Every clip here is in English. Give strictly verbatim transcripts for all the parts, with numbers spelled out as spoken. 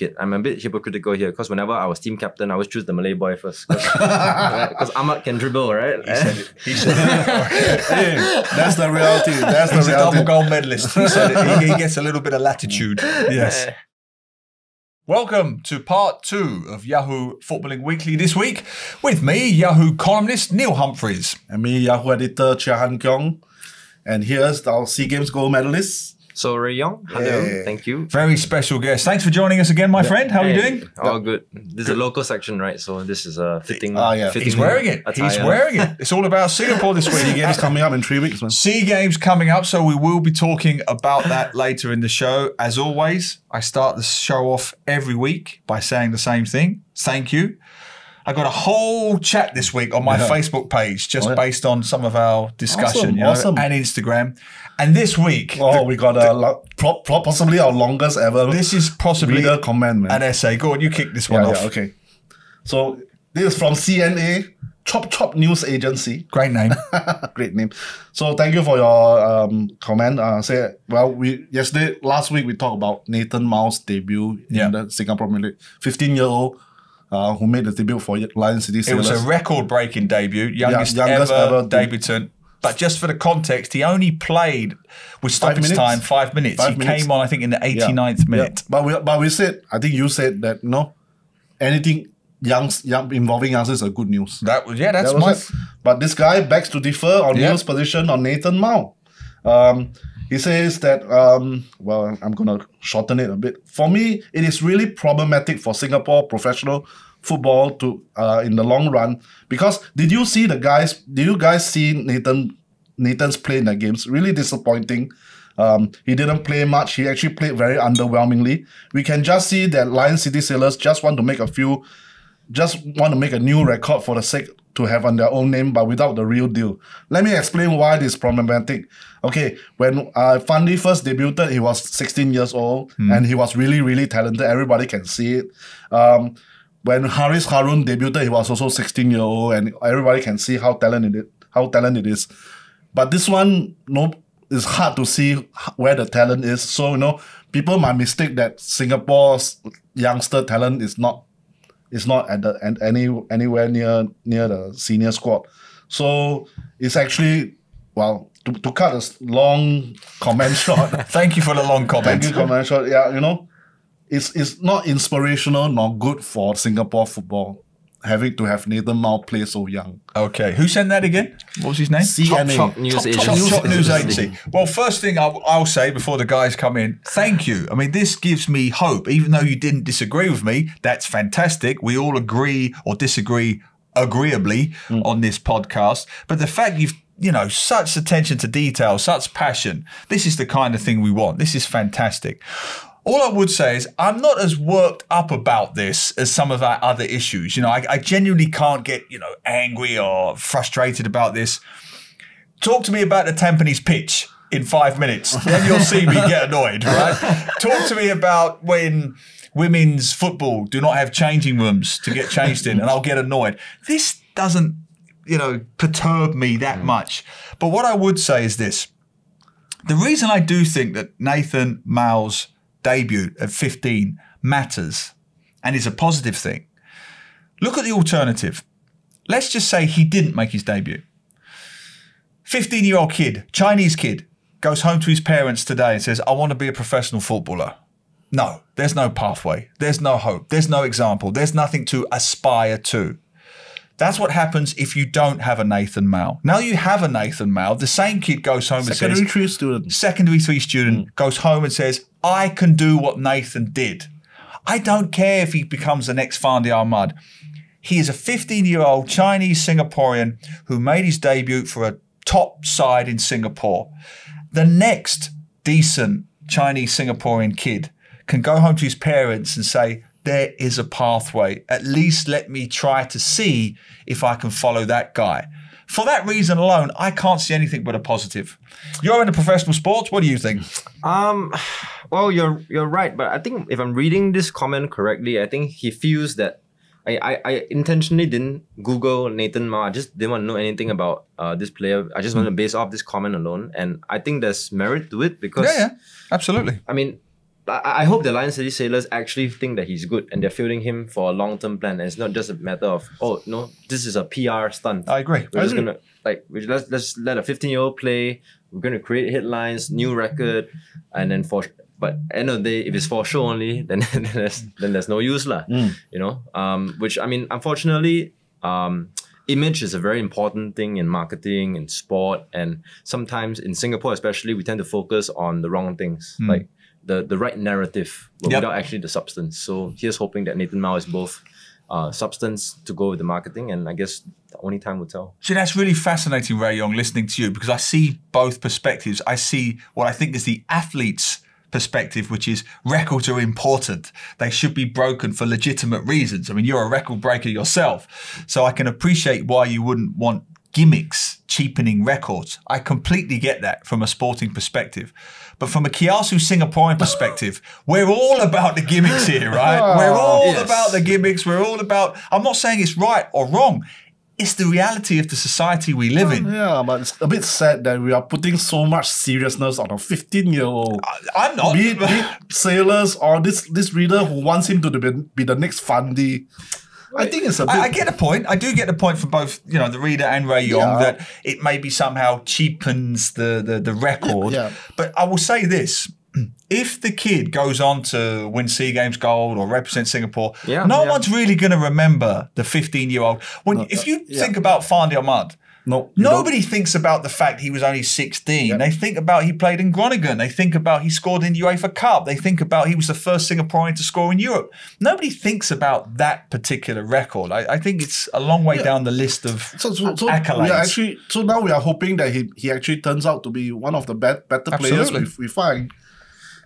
kid. I'm a bit hypocritical here because whenever I was team captain, I always choose the Malay boy first. Because right? Ahmad can dribble, right? He said it. He said it. Hey, that's the reality. That's the reality. He's a gold medalist. He said it. He, he gets a little bit of latitude. Yes. Welcome to part two of Yahoo Footballing Weekly this week. With me, Yahoo columnist Neil Humphreys. And me, Yahoo editor Chia Han Keong. And here's our SEA Games gold medalist, Soh Rui Yong. Hello, yeah. Thank you. Very special guest. Thanks for joining us again, my yeah. friend. How hey. are you doing? All good. This is a local section, right? So this is a fitting. Ah, yeah. Fitting He's wearing it. Attire. He's wearing it. It's all about Singapore this week. SEA Games coming up in three weeks, man. SEA Games coming up, so we will be talking about that later in the show. As always, I start the show off every week by saying the same thing. Thank you. I got a whole chat this week on my yeah. Facebook page just oh, yeah. based on some of our discussion awesome, you know, awesome. and Instagram. And this week... Oh, the, we got the, a, pro, pro, possibly our longest ever... This is possibly comment, man. an essay. Go on, you kick this one yeah, off. Yeah, okay. So this is from C N A, Chop Chop News Agency. Great name. Great name. So thank you for your um, comment. Uh, say, well, we yesterday, last week, we talked about Nathan Mao's debut yeah. in the Singapore Premier League. fifteen-year-old. Uh, who made the debut for Lion City Sailors. It was a record-breaking debut, youngest, yeah, youngest ever, ever debutant. But just for the context, he only played with stoppage time five minutes. Five he minutes. came on, I think, in the eighty-ninth yeah. minute. Yeah. But we, but we said, I think you said that no, anything young, young involving youngsters are good news. That was yeah, that's that my. It. But this guy begs to differ on yeah. Neil's position on Nathan Mao. Um, He says that, um, well, I'm going to shorten it a bit. For me, it is really problematic for Singapore professional football to uh, in the long run. Because did you see the guys, did you guys see Nathan Nathan's play in the games? Really disappointing. Um, he didn't play much. He actually played very underwhelmingly. We can just see that Lion City Sailors just want to make a few, just want to make a new record for the sake to have on their own name, but without the real deal. Let me explain why this is problematic. Okay, when uh, Fandi first debuted, he was sixteen years old, mm. and he was really, really talented. Everybody can see it. Um, when Haris Haroon debuted, he was also sixteen years old, and everybody can see how talented it, how talented it is. But this one, no, it's hard to see where the talent is. So you know, people might mistake that Singapore's youngster talent is not. It's not at the and any anywhere near near the senior squad, so it's actually well to, to cut a long comment short. Thank you for the long comment. Thank you, comment short. Yeah, you know, it's it's not inspirational nor good for Singapore football having to have Nathan Mao play so young. Okay, who sent that again? What was his name? C N A. Chop Chop News Agency. Well, first thing I'll, I'll say before the guys come in, thank you. I mean, this gives me hope. Even though you didn't disagree with me, that's fantastic. We all agree or disagree agreeably mm. on this podcast. But the fact you've, you know, such attention to detail, such passion, this is the kind of thing we want. This is fantastic. All I would say is I'm not as worked up about this as some of our other issues. You know, I, I genuinely can't get, you know, angry or frustrated about this. Talk to me about the Tampines pitch in five minutes. Then you'll see me get annoyed, right? Talk to me about when women's football do not have changing rooms to get changed in and I'll get annoyed. This doesn't, you know, perturb me that much. But what I would say is this. The reason I do think that Nathan Mao's debut at fifteen matters and is a positive thing. Look at the alternative. Let's just say he didn't make his debut. fifteen-year-old kid, Chinese kid, goes home to his parents today and says, I want to be a professional footballer. No, there's no pathway. There's no hope. There's no example. There's nothing to aspire to. That's what happens if you don't have a Nathan Mao. Now you have a Nathan Mao, the same kid goes home secondary and says- Secondary three student. Secondary three student mm. goes home and says, I can do what Nathan did. I don't care if he becomes the next Fandi Ahmad. He is a fifteen-year-old Chinese Singaporean who made his debut for a top side in Singapore. The next decent Chinese Singaporean kid can go home to his parents and say, there is a pathway. At least let me try to see if I can follow that guy. For that reason alone, I can't see anything but a positive. You're into professional sports. What do you think? Um, well, you're you're right. But I think if I'm reading this comment correctly, I think he feels that I, I, I intentionally didn't Google Nathan Mao. I just didn't want to know anything about uh, this player. I just mm. want to base off this comment alone. And I think there's merit to it because... Yeah, yeah. Absolutely. I mean... I hope the Lion City Sailors actually think that he's good and they're fielding him for a long-term plan. And it's not just a matter of, oh, no, this is a P R stunt. I agree. We're I just agree. Gonna, like, we're, let's, let's let a fifteen-year-old play. We're going to create headlines, new record, and then for... But end of the day, if it's for show only, then then there's, then there's no use lah. Mm. You know, um, which I mean, unfortunately, um, image is a very important thing in marketing and sport, and sometimes in Singapore, especially, we tend to focus on the wrong things, mm. like the the right narrative, but yep. without actually the substance. So here's hoping that Nathan Mao is both uh, substance to go with the marketing, and I guess only time will tell. So that's really fascinating, Ray Yong, listening to you, because I see both perspectives. I see what I think is the athletes' perspective, which is records are important. They should be broken for legitimate reasons. I mean, you're a record breaker yourself, so I can appreciate why you wouldn't want gimmicks cheapening records. I completely get that from a sporting perspective. But from a Kiasu Singaporean perspective, we're all about the gimmicks here, right? We're all yes. about the gimmicks. We're all about, I'm not saying it's right or wrong. It's the reality of the society we live in. Yeah, but it's a bit sad that we are putting so much seriousness on a fifteen-year-old. I'm not. Be, be sailors or this this reader who wants him to be, be the next Fandi. I think it's a bit... I, I get the point. I do get the point for both, you know, the reader and Ray Yong yeah. that it maybe somehow cheapens the, the, the record. Yeah. But I will say this. If the kid goes on to win SEA Games gold or represent Singapore, yeah, no yeah. one's really going to remember the fifteen-year-old. When no, if you yeah. think about Fandi Ahmad, no, nobody don't. thinks about the fact he was only sixteen. Yeah. They think about he played in Groningen. They think about he scored in UEFA Cup. They think about he was the first Singaporean to score in Europe. Nobody thinks about that particular record. I, I think it's a long way yeah. down the list of so, so, so accolades. We are actually, so now we are hoping that he, he actually turns out to be one of the bet, better Absolutely. players we, we find.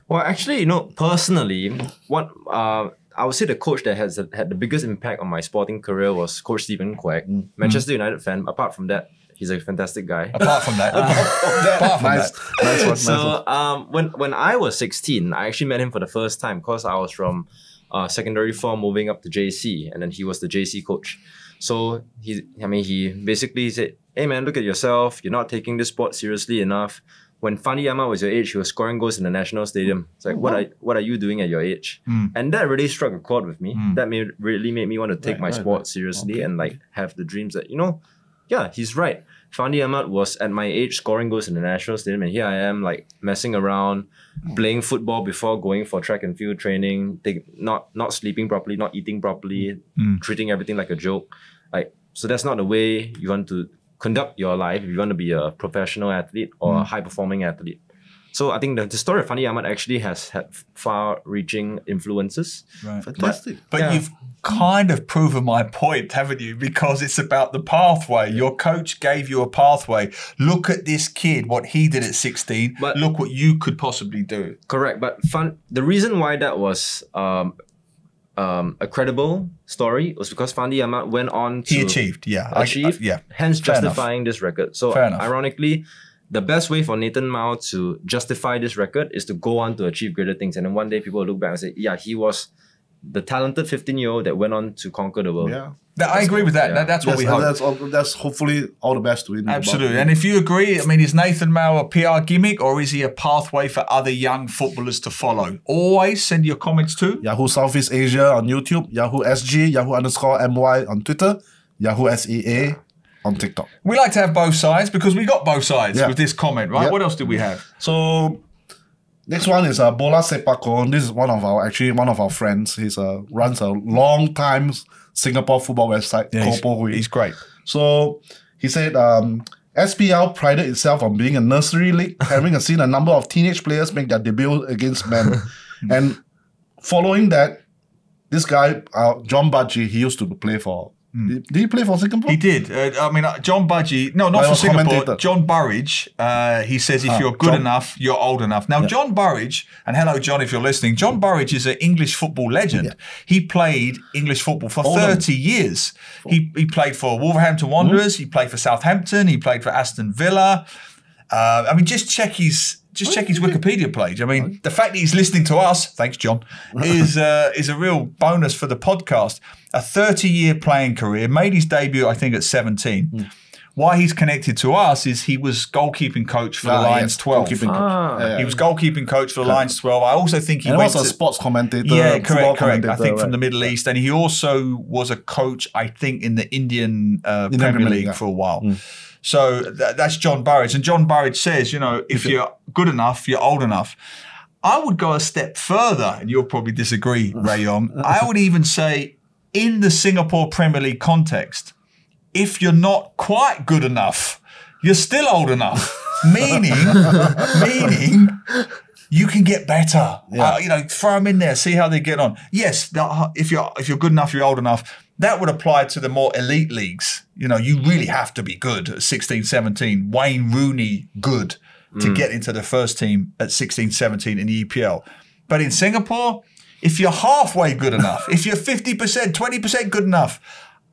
Well, actually, you know, personally, what uh, I would say the coach that has had the biggest impact on my sporting career was Coach Stephen Quak, mm. Manchester mm. United fan. Apart from that, he's a fantastic guy. Apart from that, apart from that, apart from nice. that. Nice one, so nice one. Um, when when I was sixteen, I actually met him for the first time because I was from uh, secondary four moving up to J C, and then he was the J C coach. So he, I mean, he basically said, "Hey, man, look at yourself. You're not taking this sport seriously enough. When Fandi Ahmad was your age, he was scoring goals in the national stadium. It's like, what, what are what are you doing at your age?" Mm. And that really struck a chord with me. Mm. That made, really made me want to take right, my right, sport right. seriously okay. and like have the dreams that, you know, yeah, he's right. Fandi Ahmad was at my age scoring goals in the national stadium, and here I am like messing around, mm. playing football before going for track and field training, take, not not sleeping properly, not eating properly, mm. treating everything like a joke. Like, so that's not the way you want to conduct your life if you want to be a professional athlete or mm. a high-performing athlete. So I think the, the story of Fandi Ahmad actually has had far-reaching influences. Right. Fantastic. But, but yeah. you've kind of proven my point, haven't you? Because it's about the pathway. Your coach gave you a pathway. Look at this kid, what he did at sixteen. But, look what you could possibly do. Correct. But fun, the reason why that was... Um, Um, a credible story was because Fandi Ahmad went on to he achieved, yeah, achieve, I, I, yeah. hence Fair justifying enough. this record. So ironically, the best way for Nathan Mao to justify this record is to go on to achieve greater things, and then one day people will look back and say, "Yeah, he was the talented fifteen-year-old that went on to conquer the world." Yeah, that, I agree with that. Yeah. that that's what yes, we hope. That's, all, that's hopefully all the best to it. Absolutely. And if you agree, I mean, is Nathan Mao a P R gimmick, or is he a pathway for other young footballers to follow? Always send your comments to Yahoo Southeast Asia on YouTube, Yahoo S G, Yahoo underscore M Y on Twitter, Yahoo S E A on TikTok. We like to have both sides because we got both sides yeah. with this comment, right? Yep. What else did we have? So... Next one is uh, Bola Sepakon. This is one of our, actually one of our friends. He's uh, runs a long time Singapore football website. Yeah, he's, he's great. So he said, um, S P L prided itself on being a nursery league, having seen a number of teenage players make their debut against men. And following that, this guy, uh, John Budgie, he used to play for, mm. did he play for Singapore? He did. Uh, I mean, uh, John Budgie, no, not I for Singapore. John Burridge, uh, he says, if ah, you're good John, enough, you're old enough. Now, yeah. John Burridge, and hello, John, if you're listening, John Burridge is an English football legend. Yeah. He played English football for All thirty them. years. Four. He he played for Wolverhampton Wanderers. Mm. He played for Southampton. He played for Aston Villa. Uh, I mean, just check his... Just check his Wikipedia page. I mean, the fact that he's listening to us, thanks, John, is uh, is a real bonus for the podcast. A thirty-year playing career, made his debut, I think, at seventeen. Mm. why he's connected to us is he was goalkeeping coach for ah, the Lions yes. twelve. Ah. Co yeah. He was goalkeeping coach for the yeah. Lions twelve. I also think he and went also to, a sports commentator. Yeah, correct, correct. I think right. from the Middle East. And he also was a coach, I think, in the Indian uh, in Premier, Premier League yeah. for a while. Mm. So th that's John Burridge. And John Burridge says, you know, if you're good enough, you're old enough. I would go a step further, and you'll probably disagree, Rayong. I would even say in the Singapore Premier League context, if you're not quite good enough, you're still old enough. meaning, meaning you can get better. Yeah. Uh, you know, throw them in there, see how they get on. Yes, if you're if you're good enough, you're old enough. That would apply to the more elite leagues. You know, you really have to be good at sixteen, seventeen. Wayne Rooney, good to mm. get into the first team at sixteen, seventeen in the E P L. But in Singapore, if you're halfway good enough, if you're fifty percent, twenty percent good enough,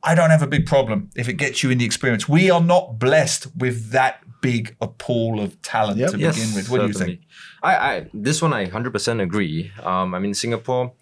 I don't have a big problem if it gets you in the experience. We are not blessed with that big a pool of talent yep. to yes, begin with. What certainly. do you think? I, I, this one I one hundred percent agree. Um, I mean, Singapore,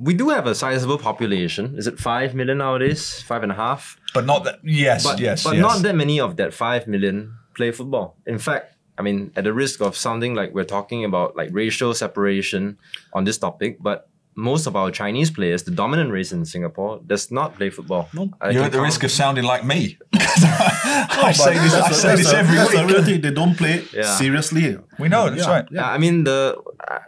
we do have a sizable population. Is it five million nowadays? Five and a half? But not that, yes, but, yes, But yes. not that many of that five million play football. In fact, I mean, at the risk of sounding like we're talking about like racial separation on this topic, but most of our Chinese players, the dominant race in Singapore, does not play football. No. You're at the risk of sounding like me. I say this, I say this every week. They don't play yeah. seriously. We know, that's yeah. right. Yeah. I mean, the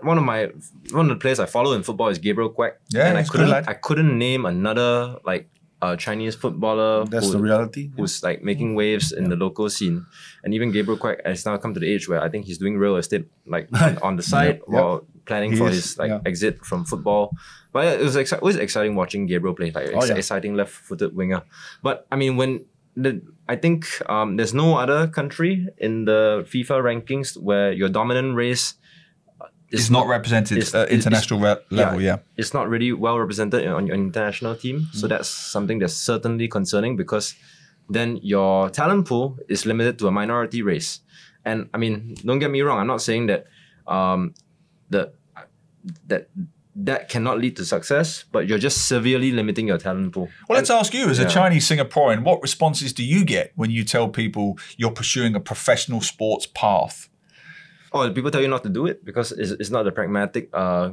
one of my one of the players I follow in football is Gabriel Quak. Yeah, and I couldn't I couldn't name another like a Chinese footballer. That's who, the reality. Who's like making waves in yeah. the local scene, and even Gabriel Quak has now come to the age where I think he's doing real estate, like on the side yeah. while. Yeah. planning he for is, his like yeah. exit from football. But it was ex always exciting watching Gabriel play, like ex oh, yeah. exciting left-footed winger. But I mean, when the, I think um, there's no other country in the FIFA rankings where your dominant race is it's not, not represented at uh, international it's, it's, level, yeah, yeah. It's not really well represented on your international team. Mm-hmm. So that's something that's certainly concerning because then your talent pool is limited to a minority race. And I mean, don't get me wrong, I'm not saying that um, the that that cannot lead to success, but you're just severely limiting your talent pool. Well, let's and, ask you, as yeah. a Chinese Singaporean, what responses do you get when you tell people you're pursuing a professional sports path? Oh, people tell you not to do it because it's, it's not a pragmatic uh,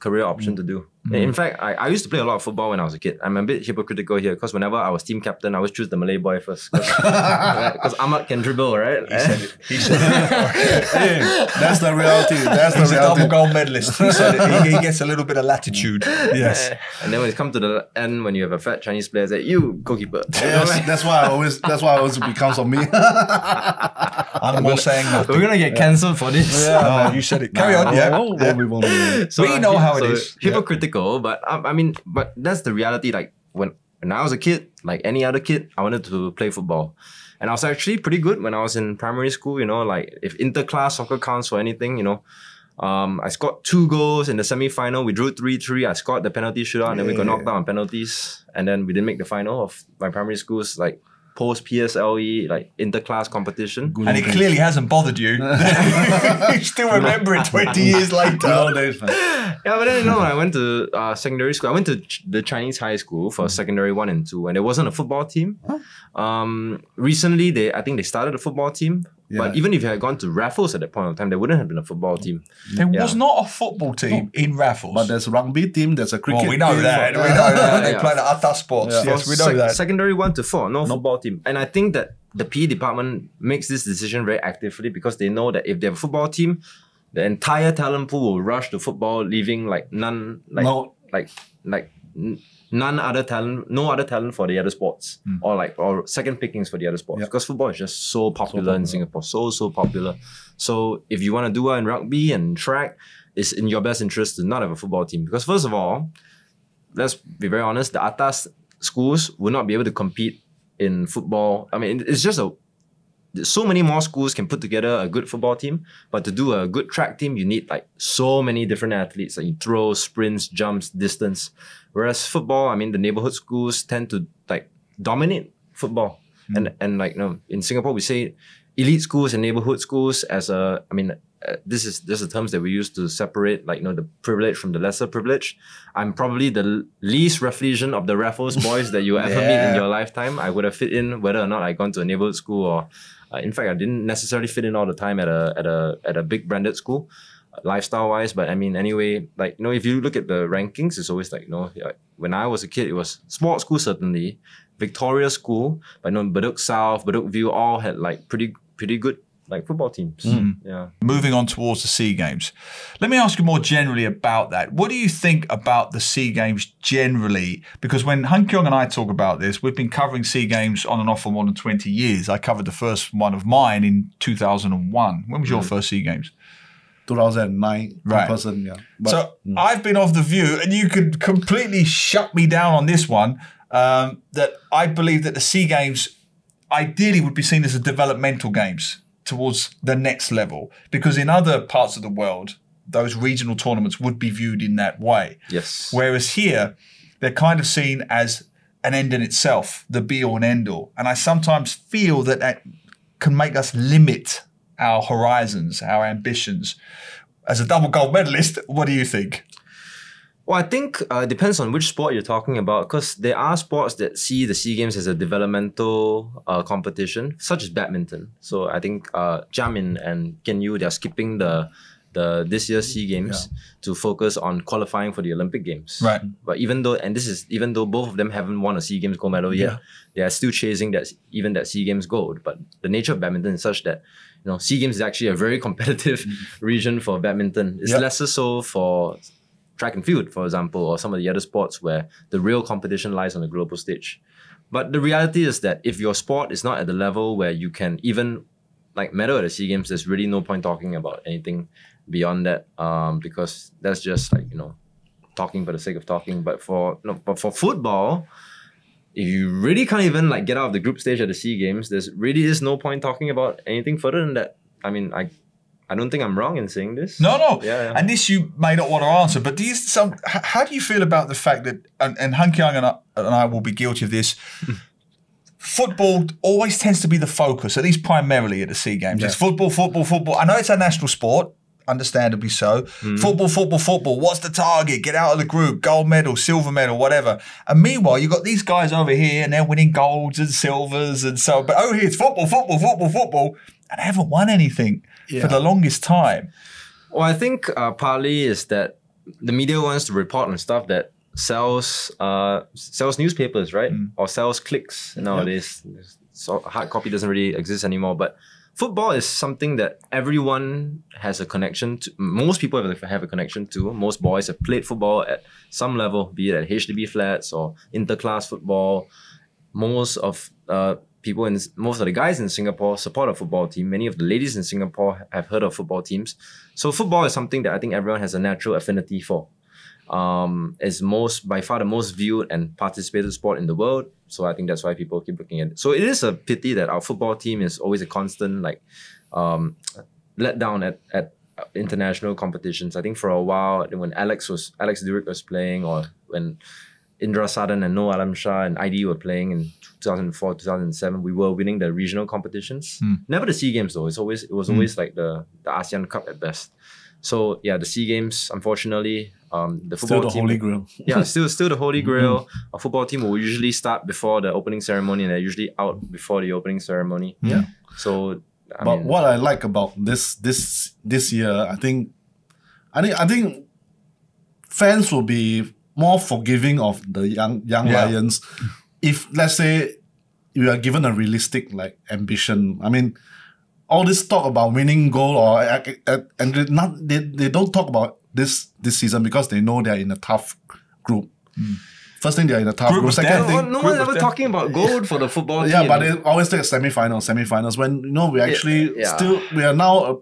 career option mm. to do. Mm. In fact, I, I used to play a lot of football when I was a kid. I'm a bit hypocritical here because whenever I was team captain, I always choose the Malay boy first. Because Ahmad can dribble, right? He said it. He said it. Hey, that's the reality. That's the He's reality. He's a double gold medalist. He said it. He, he gets a little bit of latitude. Yes. And then when it comes to the end, when you have a fat Chinese player, say, you, goalkeeper. Yes, that's why I always, that's why I always becomes of me. I'm not saying nothing. We're going to get yeah. cancelled for this. Yeah, no, you said it. Carry no, on. Yeah. Oh, yeah. We, won't, we, won't. So, we know how so it is. Hypocritical. But um, I mean, but that's the reality. Like when when I was a kid, like any other kid, I wanted to play football, and I was actually pretty good when I was in primary school. You know, like if interclass soccer counts for anything, you know, um, I scored two goals in the semi final. We drew three three. I scored the penalty shootout, yeah. and then we got knocked out on penalties, and then we didn't make the final of my primary school's like post P S L E like interclass competition. Good and it clearly hasn't bothered you. You still remember it twenty years later. No, no, no. Yeah, but then you know when I went to uh, secondary school, I went to ch the Chinese high school for secondary one and two, and there wasn't a football team. Huh? Um, recently, they I think they started a football team. Yeah. But even if you had gone to Raffles at that point of time, there wouldn't have been a football team. There yeah. was not a football team no. in Raffles. But there's a rugby team, there's a cricket team. Well, we know team that. We know that. They yeah. play the other sports. Yeah. Yes, we know Se that. Secondary one to four, no, no football team. And I think that the P E department makes this decision very actively because they know that if they have a football team, the entire talent pool will rush to football, leaving like none, like no. like like none other talent, no other talent for the other sports, mm. or like or second pickings for the other sports. Yep. Because football is just so popular, so popular in Singapore, so so popular. So if you want to do well in rugby and track, it's in your best interest to not have a football team because first of all, let's be very honest, the atas schools will not be able to compete in football. I mean, it's just a so many more schools can put together a good football team, but to do a good track team, you need like so many different athletes. Like you throw, sprints, jumps, distance. Whereas football, I mean, the neighborhood schools tend to like dominate football. Mm. And and like you know, in Singapore, we say elite schools and neighborhood schools as a, I mean, uh, this is this is the terms that we use to separate, like, you know, the privilege from the lesser privilege. I'm probably the least Rafflesian of the Raffles boys that you ever yeah. meet in your lifetime. I would have fit in whether or not I'd gone to a neighborhood school or, uh, in fact, I didn't necessarily fit in all the time at a at a at a big branded school, uh, lifestyle wise. But I mean, anyway, like, you know, if you look at the rankings, it's always like, you know, like, when I was a kid, it was sports school certainly, Victoria School, but no, Bedok South, Bedok View, all had like pretty pretty good like football teams. Mm. Yeah. Moving on towards the SEA Games. Let me ask you more generally about that. What do you think about the SEA Games generally? Because when Han Keong and I talk about this, we've been covering SEA Games on and off for more than twenty years. I covered the first one of mine in two thousand one. When was your mm. first SEA Games? two thousand nine, right. Person, yeah. But, so mm. I've been of the view, and you could completely shut me down on this one, um, that I believe that the SEA Games ideally would be seen as a developmental games towards the next level, because in other parts of the world, those regional tournaments would be viewed in that way. Yes. Whereas here, they're kind of seen as an end in itself, the be-all and end-all. And I sometimes feel that that can make us limit our horizons, our ambitions. As a double gold medalist, what do you think? Well, I think it uh, depends on which sport you're talking about, because there are sports that see the SEA Games as a developmental uh, competition, such as badminton. So I think uh, Jamin and Ken Yu, they're skipping the, the this year's SEA Games yeah. to focus on qualifying for the Olympic Games. Right. But even though, and this is, even though both of them haven't won a SEA Games gold medal yet, yeah. they are still chasing that even that SEA Games gold. But the nature of badminton is such that, you know, SEA Games is actually a very competitive mm-hmm. region for badminton. It's yep. lesser so for track and field, for example, or some of the other sports where the real competition lies on the global stage. But the reality is that if your sport is not at the level where you can even like medal at the SEA Games, there's really no point talking about anything beyond that, um, because that's just like, you know, talking for the sake of talking. But for no, but for football, if you really can't even like get out of the group stage at the SEA Games, there's really is no point talking about anything further than that. I mean, I. I don't think I'm wrong in saying this. No, no. Yeah, yeah. And this you may not want to answer, but do you, some, how do you feel about the fact that, and, and Han Keong and I, and I will be guilty of this, football always tends to be the focus, at least primarily at the SEA Games. Yeah. It's football, football, football. I know it's a national sport, understandably so. Mm. Football, football, football. What's the target? Get out of the group. Gold medal, silver medal, whatever. And meanwhile, you've got these guys over here and they're winning golds and silvers and so, but over here it's football, football, football, football. And I haven't won anything yeah. for the longest time. Well, I think uh, partly is that the media wants to report on stuff that sells uh, sells newspapers, right? Mm. Or sells clicks nowadays. Yep. So hard copy doesn't really exist anymore. But football is something that everyone has a connection to. Most people have a, have a connection to. Most boys have played football at some level, be it at H D B flats or interclass football. Most of... Uh, People in most of the guys in Singapore support a football team. Many of the ladies in Singapore have heard of football teams. So football is something that I think everyone has a natural affinity for. Um, it's most by far the most viewed and participated sport in the world. So I think that's why people keep looking at it. So it is a pity that our football team is always a constant like um, letdown at at international competitions. I think for a while when Alex was Alex Durek was playing, or when Indra Saden and Noh Alam Shah and I D were playing in two thousand four, two thousand seven, we were winning the regional competitions. Mm. Never the SEA Games though. It's always it was mm. always like the, the ASEAN Cup at best. So yeah, the SEA Games, unfortunately, um, the football team- Still the holy grail. Yeah, still, still the holy grail. A football team will usually start before the opening ceremony, and they're usually out before the opening ceremony. Mm. Yeah. So, I But mean, what I like about this this this year, I think, I think, I think fans will be more forgiving of the young young yeah. Lions if, let's say, you are given a realistic like ambition. I mean, all this talk about winning gold or and they not they, they don't talk about this this season because they know they're in a tough group. Mm. First thing, they're in a tough group. group. Second thing, no one's ever talking about gold for the football team. Yeah, but they always take a semi-final, semi-finals when, you know, we actually yeah. still we are now uh,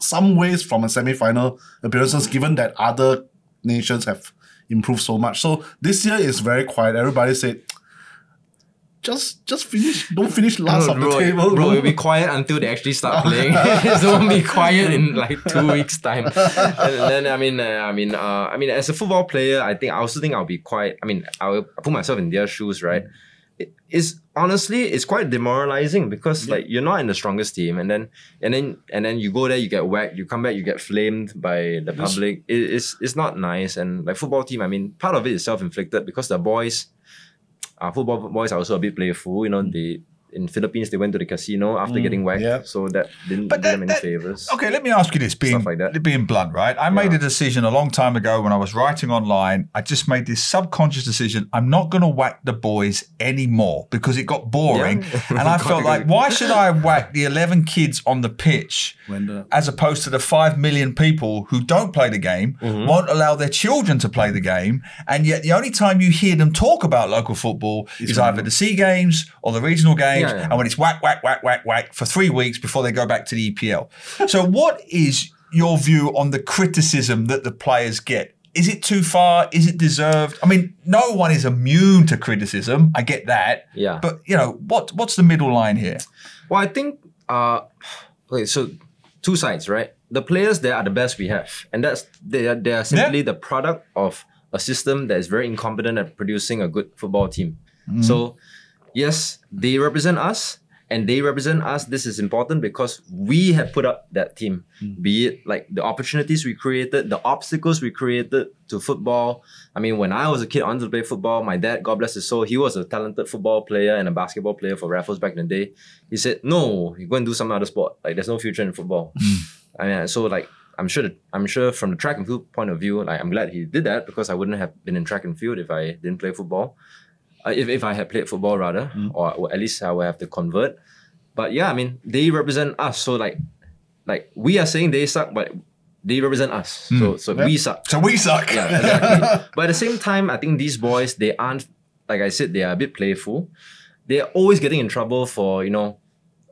some ways from a semi-final appearances, given that other nations have improved so much. So this year is very quiet. Everybody said, just just finish. Don't finish last on the table. Bro, it'll be quiet until they actually start playing. It won't be quiet in like two weeks' time. And then I mean, uh, I mean, uh, I mean, as a football player, I think I also think I'll be quiet. I mean, I'll, I'll put myself in their shoes, right? it is honestly, it's quite demoralizing because yeah. like you're not in the strongest team, and then and then and then you go there, you get whacked, you come back, you get flamed by the public. It, it's it's not nice. And like football team, I mean, part of it is self-inflicted because the boys, uh, football boys are also a bit playful. You know, they in Philippines they went to the casino after mm, getting whacked, yeah. so that didn't but do that, them any that, favors. Okay, let me ask you this: being like that. being blunt, right? I yeah. made a decision a long time ago when I was writing online. I just made this subconscious decision: I'm not going to whack the boys anymore because it got boring, yeah. and I felt like, why should I whack the eleven kids on the pitch when the, as opposed to the five million people who don't play the game, mm-hmm. won't allow their children to play the game, and yet the only time you hear them talk about local football it's is either the SEA Games or the regional games. Yeah. Yeah, yeah. And when it's whack, whack, whack, whack, whack for three weeks before they go back to the E P L. So what is your view on the criticism that the players get? Is it too far? Is it deserved? I mean, no one is immune to criticism. I get that. Yeah. But, you know, what what's the middle line here? Well, I think, uh, okay, so two sides, right? The players there are the best we have. And that's they are, they are simply yeah. the product of a system that is very incompetent at producing a good football team. Mm. So... yes, they represent us and they represent us. This is important because we have put up that team, mm. be it like the opportunities we created, the obstacles we created to football. I mean, when I was a kid, I wanted to play football. My dad, God bless his soul, he was a talented football player and a basketball player for Raffles back in the day. He said, no, you go and do some other sport. Like there's no future in football. Mm. I mean, so like, I'm sure, I'm sure from the track and field point of view, like I'm glad he did that because I wouldn't have been in track and field if I didn't play football. Uh, if, if I had played football rather, mm. or, or at least I would have to convert. But yeah, I mean, they represent us. So like, like we are saying they suck, but they represent us. Mm. So so yep. we suck. So we suck. Yeah, exactly. But at the same time, I think these boys, they aren't, like I said, they are a bit playful. They're always getting in trouble for, you know,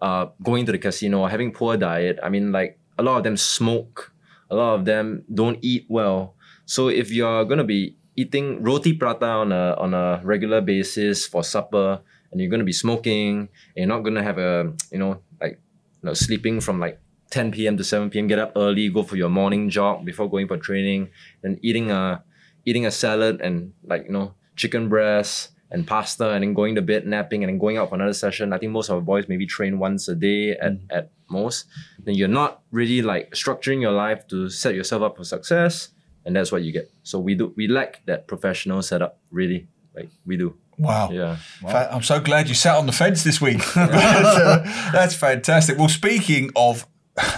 uh, going to the casino or having poor diet. I mean, like a lot of them smoke. A lot of them don't eat well. So if you're going to be eating roti prata on a, on a regular basis for supper, and you're going to be smoking, and you're not going to have a, you know, like, you know, sleeping from like ten p m to seven p m, get up early, go for your morning jog before going for training, and eating a, eating a salad and like, you know, chicken breast and pasta, and then going to bed, napping, and then going out for another session. I think most of our boys maybe train once a day at, mm. at most. Then you're not really like structuring your life to set yourself up for success. And that's what you get. So we do we lack that professional setup, really. Like we do. Wow. Yeah. Wow. I'm so glad you sat on the fence this week. that's, uh, that's fantastic. Well, speaking of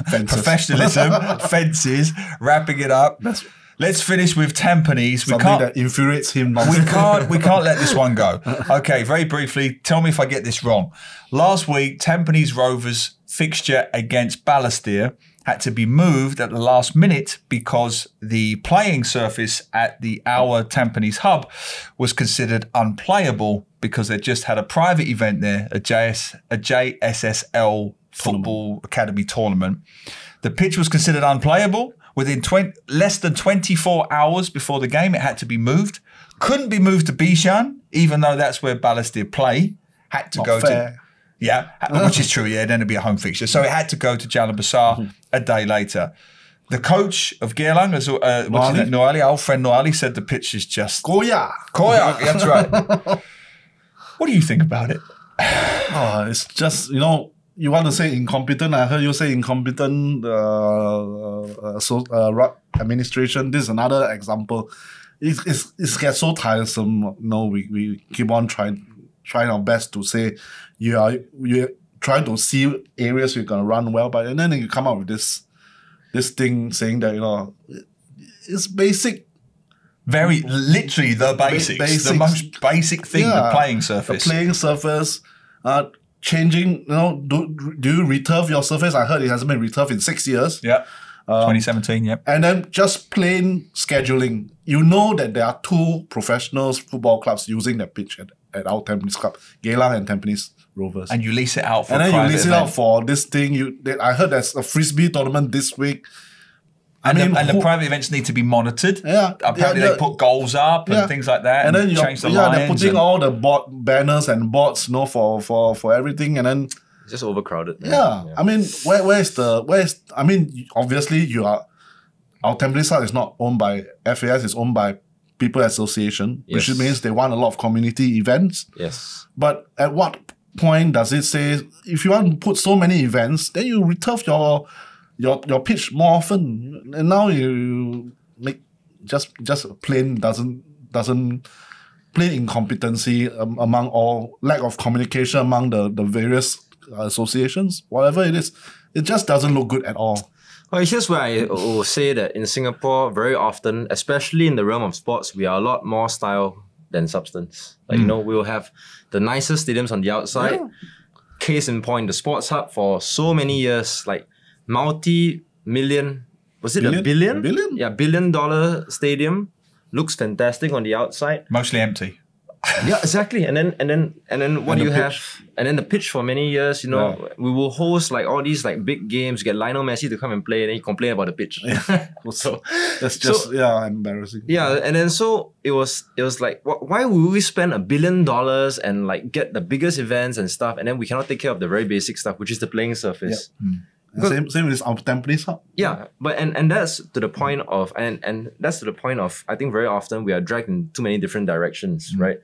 fences. professionalism, fences, wrapping it up. That's Let's finish with Tampines. Something we can't, that infuriates him. We can't, we can't let this one go. Okay, very briefly, tell me if I get this wrong. Last week, Tampines Rovers' fixture against Balestier had to be moved at the last minute because the playing surface at the Our Tampines Hub was considered unplayable because they just had a private event there, a, J S, a J S S L Football Academy tournament. The pitch was considered unplayable. Within twenty, less than twenty-four hours before the game, it had to be moved. Couldn't be moved to Bishan, even though that's where Balestier play. Had to Not go fair. to... Yeah, which is true. Yeah, then it'd be a home fixture. So it had to go to Jalan Besar mm-hmm. a day later. The coach of Geylang, uh, what's his name? Noor Ali, our old friend Noor Ali, said the pitch is just... Koya. Koya, that's right. What do you think about it? Oh, it's just, you know... You want to say incompetent? I heard you say incompetent. Uh, uh, so, uh, administration. This is another example. It it's, it gets so tiresome. No, we we keep on trying trying our best to say you are you trying to see areas you're gonna run well, but and then you come up with this this thing saying that you know it's basic. Very literally the basics, basics. the most basic thing. Yeah, the playing surface. The playing surface. Uh, Changing, you know, do do you returf your surface? I heard it hasn't been returfed in six years. Yeah, um, twenty seventeen. Yep. And then just plain scheduling. You know that there are two professional football clubs using that pitch at, at our Tampines club, Geylang and Tampines Rovers. And you lease it out for. And then you lease it event. out for this thing. You, they, I heard there's a frisbee tournament this week. I and mean, the, and who, the private events need to be monitored. Yeah, apparently yeah, they put goals up yeah. and things like that, and, and then you change the yeah, lines. Yeah, they're putting all the board banners and boards, you know, for for for everything, and then it's just overcrowded. Man. Yeah, yeah, I mean, where where's the where's? I mean, obviously, you are. Our Tampines Hub is not owned by F A S; it's owned by People Association, yes. which means they want a lot of community events. Yes. But at what point does it say, if you want to put so many events, then you returf your your your pitch more often, and now you make just just plain doesn't doesn't plain incompetency um, among all lack of communication among the the various associations, whatever it is, it just doesn't look good at all. Well, here's where I will say that in Singapore, very often, especially in the realm of sports, we are a lot more style than substance. Like, mm. you know, we'll have the nicest stadiums on the outside. Yeah. Case in point, the Sports Hub for so many years, like multi-million, was it billion? a billion? Billion? Yeah, billion dollar stadium. Looks fantastic on the outside. Mostly empty. Yeah, exactly. And then and then and then what and do the you pitch. have? And then the pitch for many years, you know, yeah. we will host like all these like big games, get Lionel Messi to come and play, and then you complain about the pitch. Yeah. so that's just so, yeah, embarrassing. Yeah, and then so it was it was like wh why would we spend a billion dollars and like get the biggest events and stuff, and then we cannot take care of the very basic stuff, which is the playing surface. Yep. Mm. Same, same with our Tampines Hub. Yeah, but and, and that's to the point of and and that's to the point of I think very often we are dragged in too many different directions, mm. right?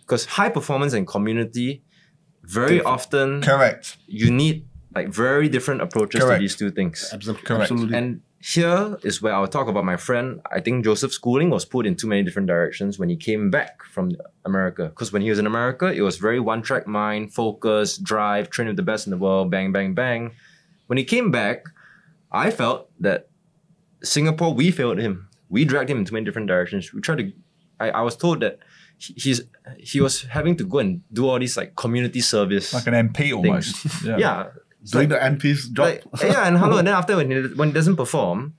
Because high performance and community, very different. often, correct. You need like very different approaches correct. to these two things. Absolutely, correct. Absolutely. And here is where I'll talk about my friend. I think Joseph Schooling was pulled in too many different directions when he came back from America. Because when he was in America, it was very one-track mind, focus, drive, train with the best in the world, bang, bang, bang. When he came back, I felt that Singapore, we failed him. We dragged him in too many different directions. We tried to, I, I was told that he's he was having to go and do all these like community service. Like an M P things. almost. Yeah. yeah. Doing like, the M P's job. Like, yeah, and hello, and then after when he, when he doesn't perform,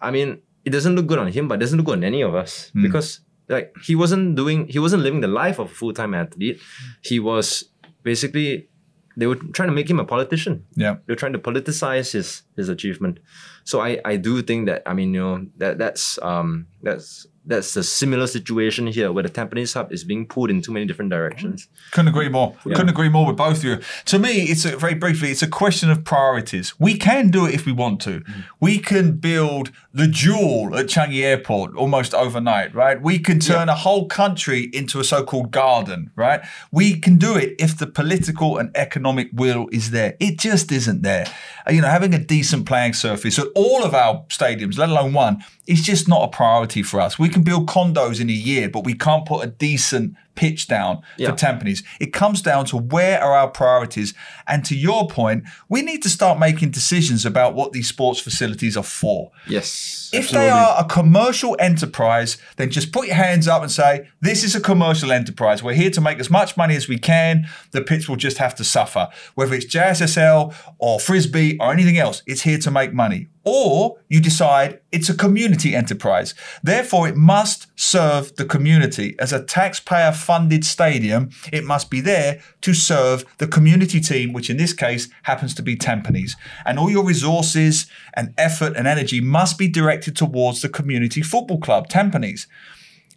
I mean, it doesn't look good on him, but it doesn't look good on any of us. Mm. Because like he wasn't doing, he wasn't living the life of a full-time athlete. He was basically... They were trying to make him a politician. Yeah, they were trying to politicize his his achievement. So I I do think that I mean you know that that's um that's that's a similar situation here where the Tampines Hub is being pulled in too many different directions. Couldn't agree more. Yeah. Couldn't agree more with both of you. To me, it's a, very briefly, it's a question of priorities. We can do it if we want to. Mm. We can build the jewel at Changi Airport almost overnight, right? We can turn yeah. a whole country into a so-called garden, right? We can do it if the political and economic will is there. It just isn't there. You know, having a decent playing surface at all of our stadiums, let alone one, it's just not a priority for us. We can build condos in a year, but we can't put a decent pitch down yeah. for Tampines. It comes down to where are our priorities. And to your point, we need to start making decisions about what these sports facilities are for. Yes. If absolutely. they are a commercial enterprise, then just put your hands up and say, this is a commercial enterprise. We're here to make as much money as we can. The pitch will just have to suffer. Whether it's J S S L or Frisbee or anything else, it's here to make money. Or you decide it's a community enterprise. Therefore, it must serve the community. As a taxpayer-funded stadium, it must be there to serve the community team, which in this case happens to be Tampines. And all your resources and effort and energy must be directed towards the community football club, Tampines.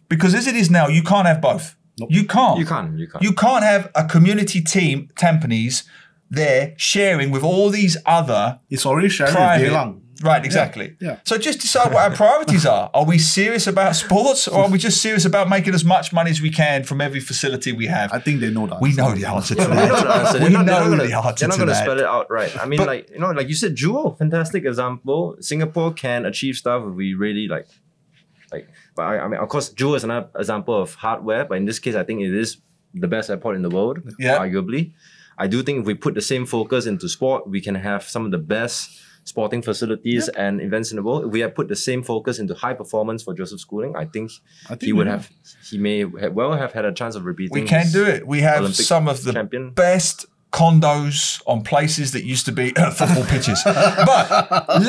Because as it is now, you can't have both. Nope. You can't. You can't. You can't. You can't have a community team, Tampines, there sharing with all these other... It's already sharing with Geylang. Right, exactly. Yeah, yeah. So just decide what our priorities are. Are we serious about sports, or are we just serious about making as much money as we can from every facility we have? I think they know that. We know the answer to that. We know the answer to that. They're not going to spell it out right. I mean, but, like, you know, like you said, jewel, fantastic example. Singapore can achieve stuff if we really like, like, but I, I mean, of course, jewel is another example of hardware, but in this case, I think it is the best airport in the world, yeah. arguably. I do think if we put the same focus into sport, we can have some of the best sporting facilities yep. and events in the world. If we have put the same focus into high performance for Joseph Schooling, I think, I think he would know. have, he may well have had a chance of repeating. We can do it. We have Olympic some of the champion. best condos on places that used to be football pitches. But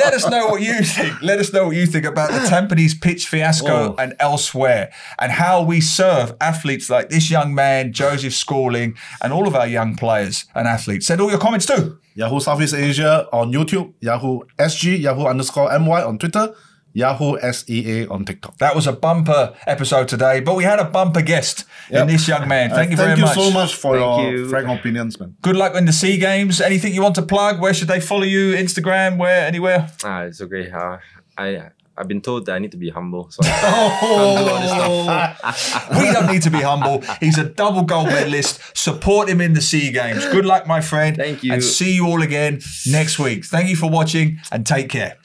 let us know what you think. Let us know what you think about the Tampines pitch fiasco Whoa. and elsewhere, and how we serve athletes like this young man, Joseph Schooling, and all of our young players and athletes. Send all your comments too. Yahoo Southeast Asia on YouTube, Yahoo S G, Yahoo underscore M Y on Twitter, Yahoo S E A on TikTok. That was a bumper episode today, but we had a bumper guest yep. in this young man. Thank uh, you very thank much. Thank you so much for thank your you. frank opinions, man. Good luck in the SEA Games. Anything you want to plug? Where should they follow you? Instagram? Where? Anywhere? Ah, it's okay. Uh, I... I I've been told that I need to be humble, so I can't do all this stuff. We don't need to be humble. He's a double gold medalist. Support him in the SEA Games. Good luck, my friend. Thank you. And see you all again next week. Thank you for watching and take care.